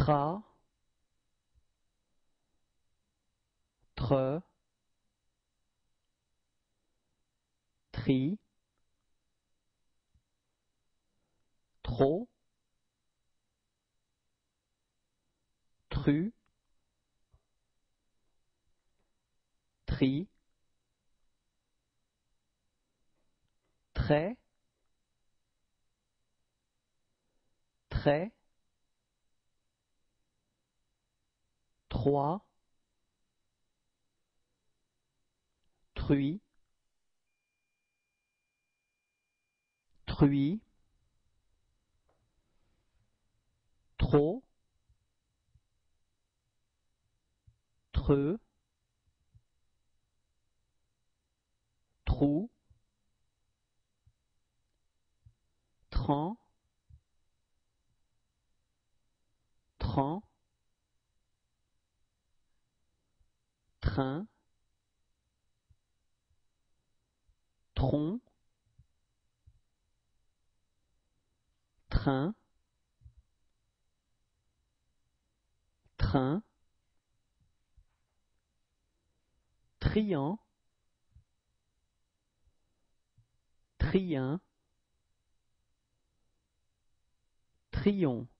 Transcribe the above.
tra, tre, tri, trop, tru, tri, trait, trait, trois, truie, truie, trop, treux, trou, tran, tran, train, tronc, train, train, triant, trien, trion.